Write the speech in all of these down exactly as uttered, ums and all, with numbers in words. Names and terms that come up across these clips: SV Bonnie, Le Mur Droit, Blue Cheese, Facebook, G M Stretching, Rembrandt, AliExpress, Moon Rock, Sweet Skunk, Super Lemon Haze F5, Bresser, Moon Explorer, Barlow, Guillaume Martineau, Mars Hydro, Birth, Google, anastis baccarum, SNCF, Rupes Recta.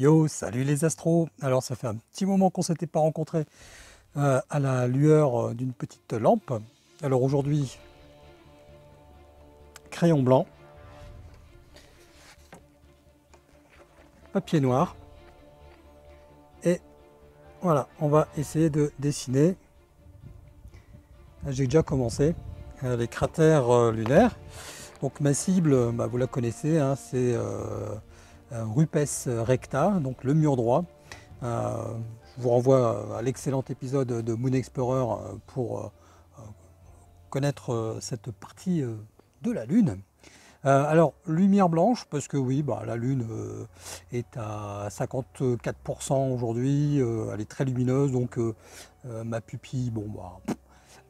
Yo, salut les astros. Alors ça fait un petit moment qu'on ne s'était pas rencontrés euh, à la lueur d'une petite lampe. Alors aujourd'hui, crayon blanc, papier noir, et voilà, on va essayer de dessiner. J'ai déjà commencé euh, les cratères euh, lunaires. Donc ma cible, bah, vous la connaissez, hein, c'est euh, Rupes Recta, donc le mur droit. Euh, je vous renvoie à l'excellent épisode de Moon Explorer pour euh, connaître cette partie euh, de la Lune. Euh, alors, lumière blanche, parce que oui, bah, la Lune euh, est à cinquante-quatre pour cent aujourd'hui, euh, elle est très lumineuse, donc euh, euh, ma pupille, bon, bah,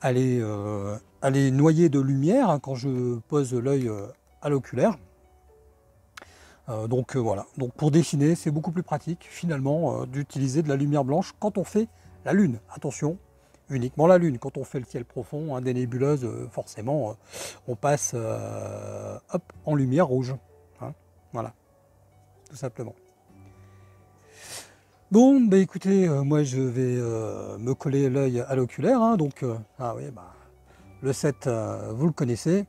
elle est, euh, elle est noyée de lumière hein, quand je pose l'œil euh, à l'oculaire. Euh, donc euh, voilà, donc pour dessiner, c'est beaucoup plus pratique finalement euh, d'utiliser de la lumière blanche quand on fait la Lune. Attention, uniquement la Lune. Quand on fait le ciel profond, hein, des nébuleuses, euh, forcément, euh, on passe euh, hop, en lumière rouge. Hein, voilà, tout simplement. Bon, bah écoutez, euh, moi je vais euh, me coller l'œil à l'oculaire. Hein, donc, euh, ah oui, bah, le sept, euh, vous le connaissez.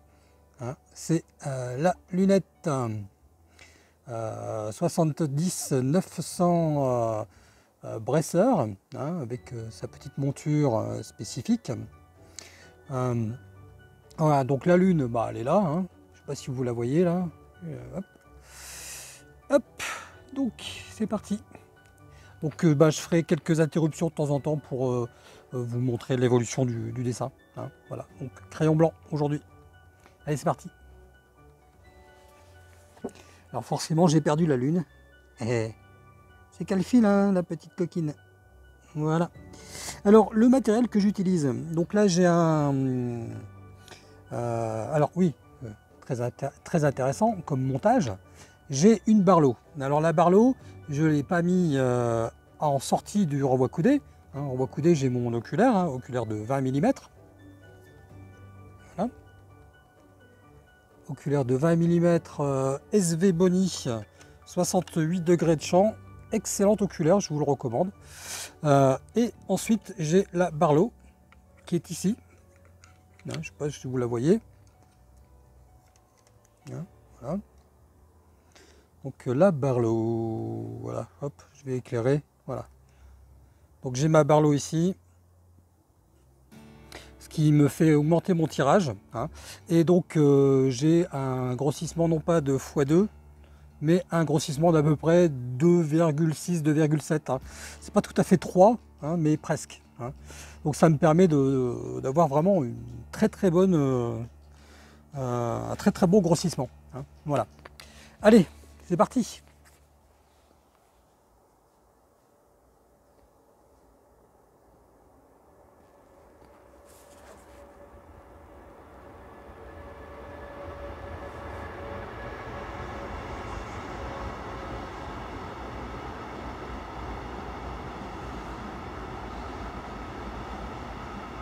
Hein, c'est euh, la lunette euh, soixante-dix neuf cents. Euh, Euh, Bresser, hein, avec euh, sa petite monture euh, spécifique. Euh, voilà, donc la Lune, bah, elle est là. Hein. Je ne sais pas si vous la voyez là. Euh, hop. Hop, donc c'est parti. Donc euh, bah, je ferai quelques interruptions de temps en temps pour euh, vous montrer l'évolution du, du dessin. Hein. Voilà, donc crayon blanc aujourd'hui. Allez, c'est parti. Alors forcément, j'ai perdu la Lune. Et... c'est qu'elle file, hein, la petite coquine. Voilà. Alors, le matériel que j'utilise. Donc là, j'ai un... Euh, alors, oui, très, intér très intéressant comme montage. J'ai une Barlow. Alors, la Barlow, je ne l'ai pas mis euh, en sortie du renvoi coudé. Hein, renvoi coudé, j'ai mon oculaire, hein, oculaire de vingt millimètres. Voilà. Oculaire de vingt millimètres euh, S V Bonnie, soixante-huit degrés de champ. Excellent oculaire, je vous le recommande. Euh, et ensuite, j'ai la Barlow qui est ici. Je ne sais pas si vous la voyez. Voilà. Donc la Barlow, voilà. Hop, je vais éclairer. Voilà. Donc j'ai ma Barlow ici, ce qui me fait augmenter mon tirage. Hein. Et donc euh, j'ai un grossissement non pas de fois deux. Mais un grossissement d'à peu près deux virgule six, deux virgule sept. Hein. C'est pas tout à fait trois, hein, mais presque. Hein. Donc ça me permet d'avoir vraiment une très très bonne, euh, euh, un très très bon grossissement. Hein. Voilà. Allez, c'est parti.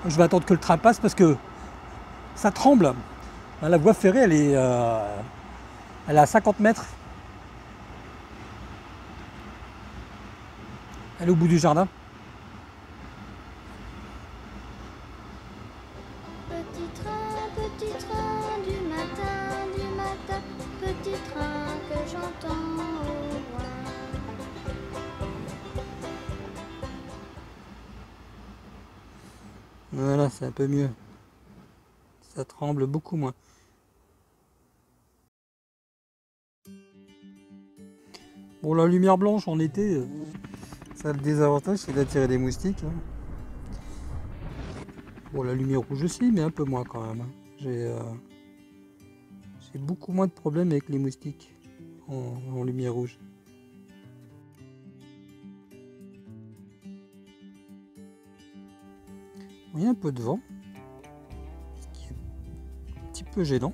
Je vais attendre que le train passe parce que ça tremble. La voie ferrée, elle est, euh, elle est à cinquante mètres. Elle est au bout du jardin. Petit train, petit train du matin, du matin, petit train que j'entends au loin. Voilà, c'est un peu mieux. Ça tremble beaucoup moins. Bon, la lumière blanche en été, ça a le désavantage, c'est d'attirer des moustiques. Hein. Bon, la lumière rouge aussi, mais un peu moins quand même. J'ai euh, j'ai beaucoup moins de problèmes avec les moustiques en, en lumière rouge. Il y a un peu de vent, ce qui est un petit peu gênant.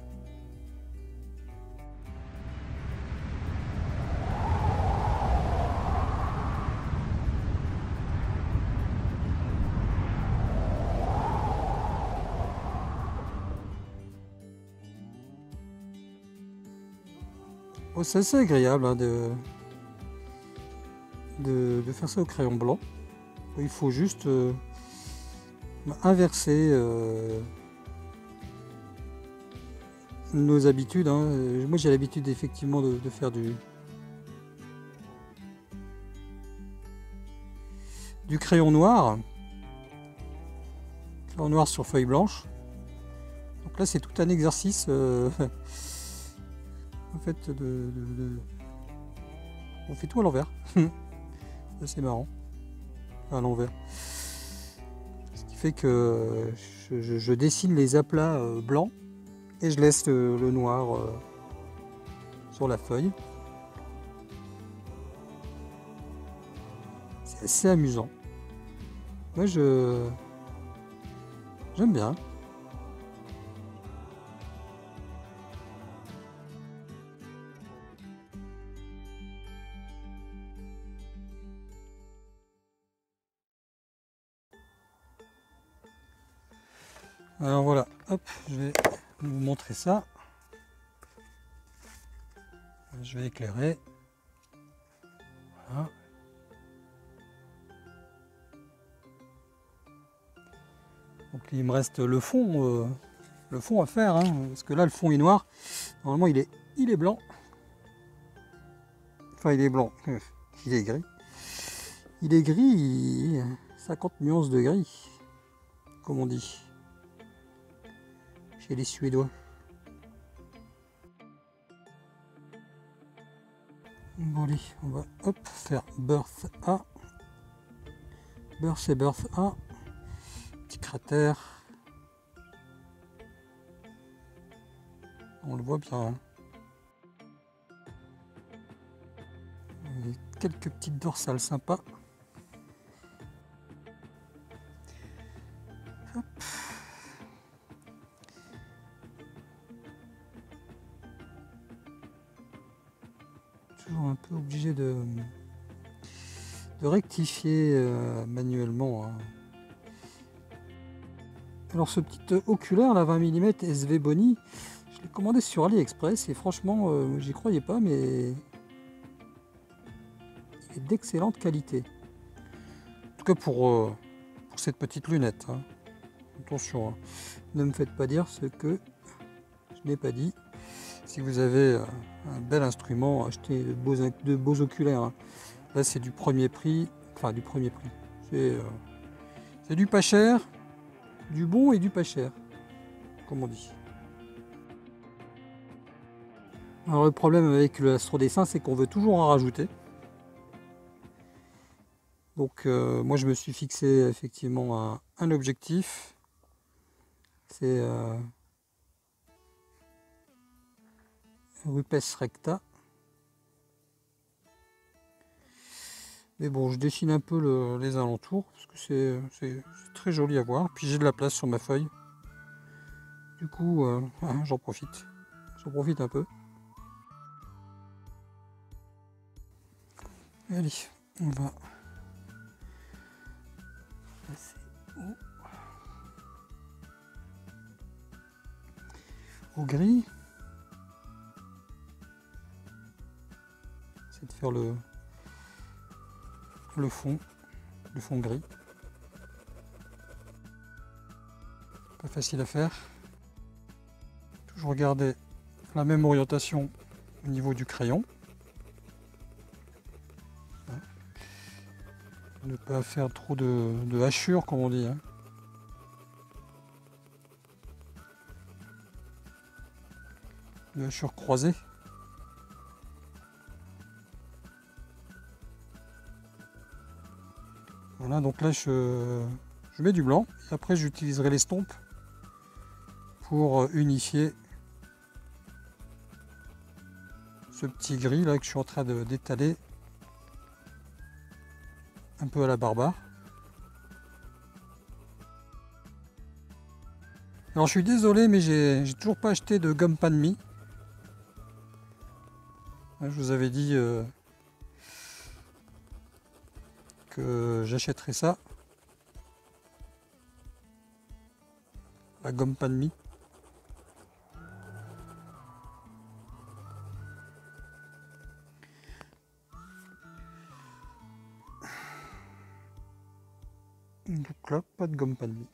Oh, c'est assez agréable hein, de, de, de faire ça au crayon blanc. Il faut juste euh, inverser euh, nos habitudes, hein. Moi j'ai l'habitude effectivement de, de faire du du crayon noir crayon noir sur feuille blanche. Donc là c'est tout un exercice euh, en fait de, de, de... on fait tout à l'envers. C'est marrant, à l'envers, ce qui fait que je, je, je dessine les aplats blancs et je laisse le, le noir euh, sur la feuille. C'est assez amusant. Moi je j'aime bien. Alors voilà, hop, je vais vous montrer ça. Je vais éclairer. Voilà. Donc il me reste le fond, euh, le fond à faire, hein, parce que là le fond est noir. Normalement il est, il est blanc. Enfin il est blanc, il est gris. Il est gris, il... cinquante nuances de gris, comme on dit. Chez les Suédois. Bon allez, on va hop faire Birth A. Birth et Birth A. Petit cratère. On le voit bien. Hein. Et quelques petites dorsales sympas. Hop. Un peu obligé de, de rectifier euh, manuellement, hein. Alors ce petit oculaire là, vingt millimètres S V Bonnie, je l'ai commandé sur AliExpress et franchement euh, j'y croyais pas, mais il est d'excellente qualité, en tout cas pour, euh, pour cette petite lunette, hein. Attention, hein. Ne me faites pas dire ce que je n'ai pas dit. Si vous avez un bel instrument, achetez de beaux, de beaux oculaires. Là, c'est du premier prix. Enfin, du premier prix. C'est euh, du pas cher, du bon et du pas cher, comme on dit. Alors, le problème avec l'astrodessin, c'est qu'on veut toujours en rajouter. Donc, euh, moi, je me suis fixé effectivement un, un objectif. C'est... Euh, Rupes Recta. Mais bon, je dessine un peu le, les alentours parce que c'est très joli à voir. Puis j'ai de la place sur ma feuille. Du coup, euh, j'en profite. J'en profite un peu. Allez, on va passer au, au gris. De faire le le fond le fond gris, pas facile à faire. Toujours garder la même orientation au niveau du crayon, hein. Ne pas faire trop de, de hachures, comme on dit, hein. De hachures croisées. Voilà, donc là je, je mets du blanc et après j'utiliserai l'estompe pour unifier ce petit gris là que je suis en train d'étaler un peu à la barbare. Alors je suis désolé, mais j'ai toujours pas acheté de gomme panne-mie. Je vous avais dit euh, j'achèterai ça, la gomme panne-mie. Donc là, pas de gomme palmie.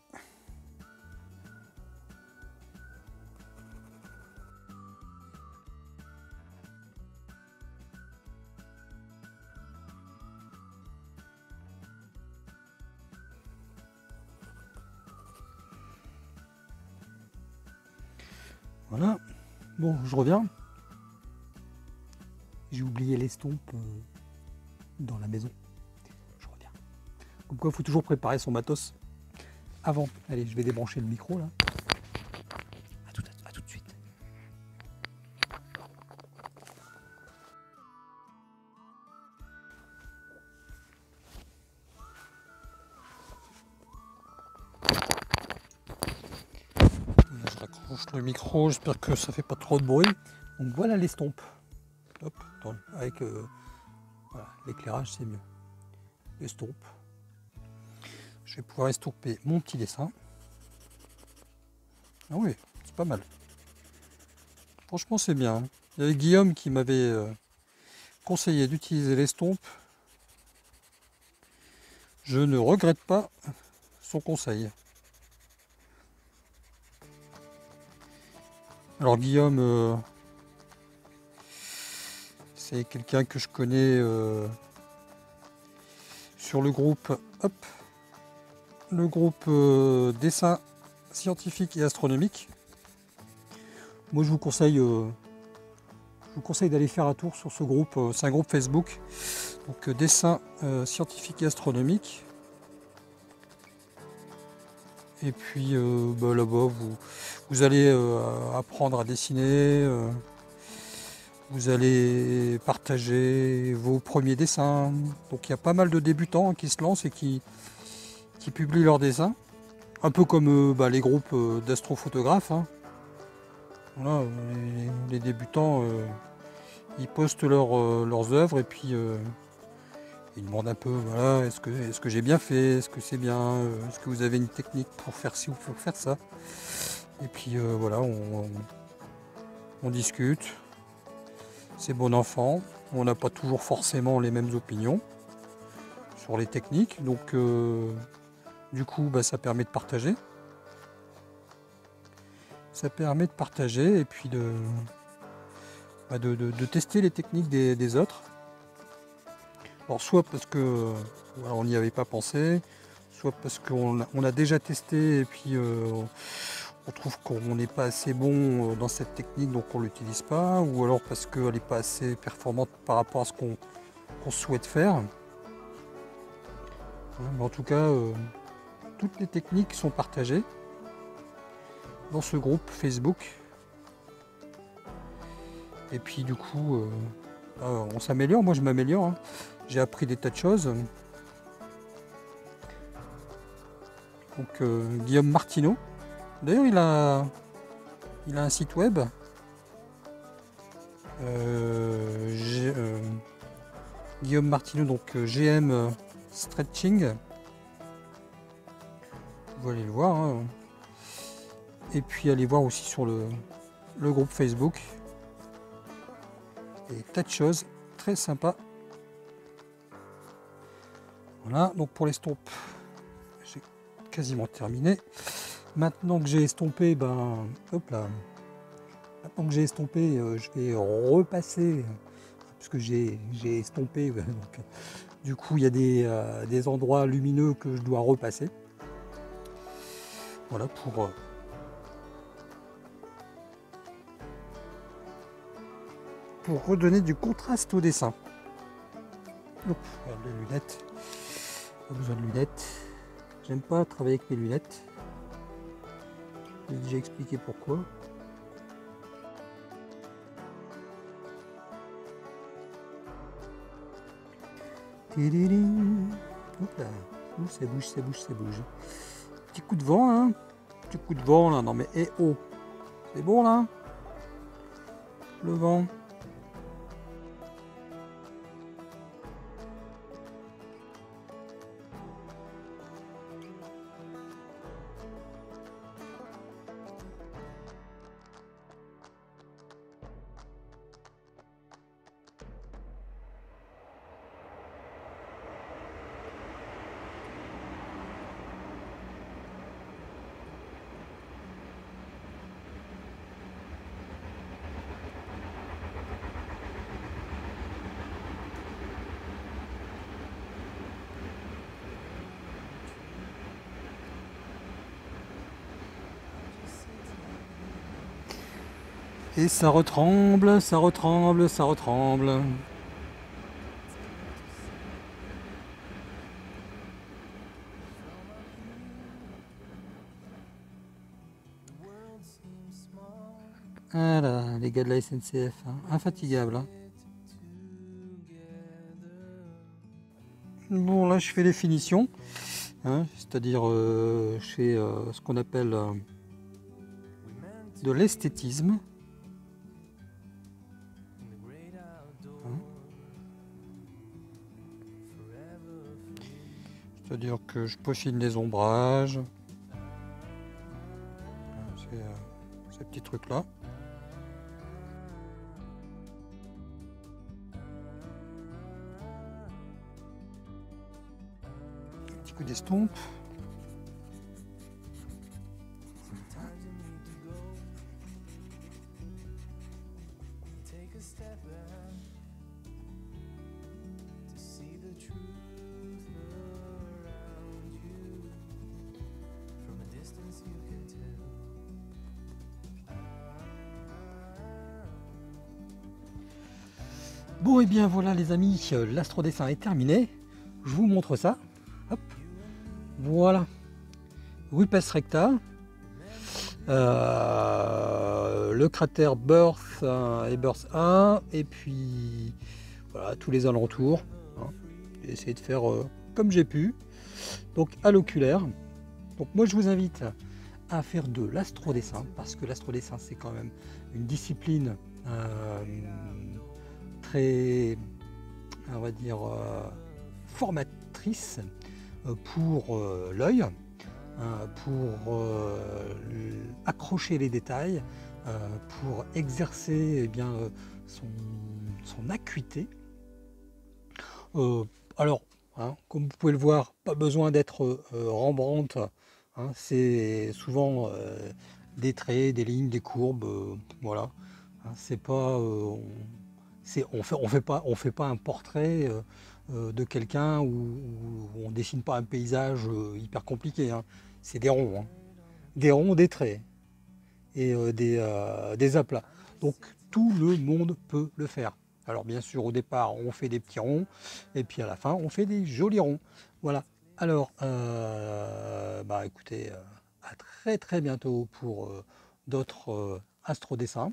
Voilà. Bon, je reviens. J'ai oublié l'estompe dans la maison. Je reviens. Comme quoi, il faut toujours préparer son matos avant. Allez, je vais débrancher le micro là. À tout, à tout de suite. Là, je raccroche le micro. J'espère que ça fait pas trop de bruit. Donc voilà l'estompe. Hop, dans, avec euh, l'éclairage, voilà, c'est mieux. Estompe. Je vais pouvoir estourper mon petit dessin. Ah oui, c'est pas mal. Franchement, c'est bien. Il y avait Guillaume qui m'avait euh, conseillé d'utiliser l'estompe. Je ne regrette pas son conseil. Alors Guillaume... Euh, c'est quelqu'un que je connais euh, sur le groupe, hop, le groupe euh, dessin scientifique et astronomique. Moi, je vous conseille, euh, je vous conseille d'aller faire un tour sur ce groupe. C'est un groupe Facebook, donc euh, dessin euh, scientifique et astronomique. Et puis euh, bah, là-bas, vous, vous allez euh, apprendre à dessiner. Euh, Vous allez partager vos premiers dessins. Donc il y a pas mal de débutants qui se lancent et qui, qui publient leurs dessins. Un peu comme euh, bah, les groupes euh, d'astrophotographes. Hein. Voilà, les, les débutants, euh, ils postent leur, euh, leurs œuvres et puis euh, ils demandent un peu, voilà, est-ce que, est-ce que j'ai bien fait, est-ce que c'est bien, est-ce que vous avez une technique pour faire ci ou pour faire ça. Et puis euh, voilà, on, on, on discute. C'est bon enfant, on n'a pas toujours forcément les mêmes opinions sur les techniques, donc euh, du coup bah, ça permet de partager. Ça permet de partager et puis de, bah, de, de, de tester les techniques des, des autres. Alors soit parce que voilà, on n'y avait pas pensé, soit parce qu'on on a déjà testé et puis euh, on trouve qu'on n'est pas assez bon dans cette technique, donc on ne l'utilise pas, ou alors parce qu'elle n'est pas assez performante par rapport à ce qu'on qu'on souhaite faire. Mais en tout cas, euh, toutes les techniques sont partagées dans ce groupe Facebook. Et puis du coup, euh, euh, on s'améliore, moi je m'améliore, hein. J'ai appris des tas de choses. Donc euh, Guillaume Martineau. D'ailleurs, il a, il a un site web. Euh, euh, Guillaume Martineau, donc euh, G M Stretching. Vous allez le voir. Hein. Et puis, allez voir aussi sur le, le groupe Facebook. Et tas de choses très sympas. Voilà, donc pour l'estompe, j'ai quasiment terminé. Maintenant que j'ai estompé, ben, hop là. Maintenant que j'ai estompé, euh, je vais repasser, parce que j'ai estompé, donc, du coup il y a des, euh, des endroits lumineux que je dois repasser. Voilà pour... Euh, pour redonner du contraste au dessin. Hop, les lunettes. Pas besoin de lunettes. J'aime pas travailler avec mes lunettes. J'ai déjà expliqué pourquoi. Oups là. Ouh, ça bouge, ça bouge, ça bouge. Petit coup de vent, hein. Petit coup de vent, là. Non, mais eh oh. C'est bon, là. Le vent. Et ça retremble, ça retremble, ça retremble. Ah là, les gars de la S N C F, hein. Infatigables. Hein. Bon, là, je fais les finitions, hein, c'est-à-dire euh, je fais euh, ce qu'on appelle euh, de l'esthétisme. Hein. C'est-à-dire que je peaufine les ombrages, ces, euh, ces petits trucs-là. D'estompe. Bon, et bien voilà les amis, l'astrodessin est terminé. Je vous montre ça. Hop. Voilà, Rupes Recta, euh, le cratère Birth et Birth un, et puis voilà tous les alentours. Hein. J'ai essayé de faire euh, comme j'ai pu, donc à l'oculaire. Donc moi je vous invite à faire de l'astrodessin, parce que l'astrodessin c'est quand même une discipline euh, très, on va dire, euh, formatrice. Pour euh, l'œil, hein, pour euh, accrocher les détails, euh, pour exercer eh bien, son, son acuité. Euh, alors, hein, comme vous pouvez le voir, pas besoin d'être euh, Rembrandt, hein, c'est souvent euh, des traits, des lignes, des courbes, euh, voilà. Hein, c'est pas, euh, on ne fait, on fait, on fait pas un portrait euh, de quelqu'un où on ne dessine pas un paysage hyper compliqué. Hein. C'est des ronds, hein. Des ronds, des traits et euh, des, euh, des aplats. Donc tout le monde peut le faire. Alors bien sûr au départ on fait des petits ronds et puis à la fin on fait des jolis ronds. Voilà. Alors euh, bah écoutez, à très très bientôt pour euh, d'autres euh, astrodessins.